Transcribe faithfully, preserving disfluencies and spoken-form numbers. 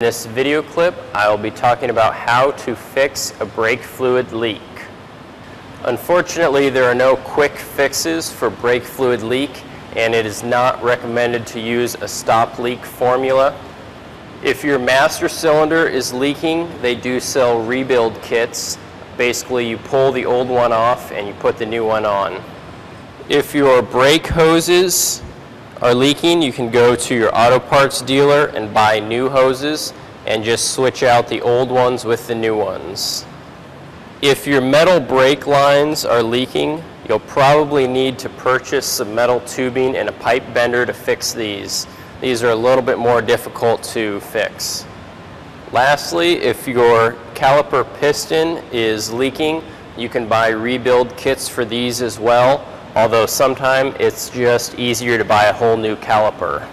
In this video clip, I will be talking about how to fix a brake fluid leak. Unfortunately, there are no quick fixes for brake fluid leak, and it is not recommended to use a stop leak formula. If your master cylinder is leaking, they do sell rebuild kits. Basically, you pull the old one off and you put the new one on. If your brake hoses are leaking, you can go to your auto parts dealer and buy new hoses and just switch out the old ones with the new ones. If your metal brake lines are leaking, you'll probably need to purchase some metal tubing and a pipe bender to fix these. These are a little bit more difficult to fix. Lastly, if your caliper piston is leaking, you can buy rebuild kits for these as well. Although sometimes it's just easier to buy a whole new caliper.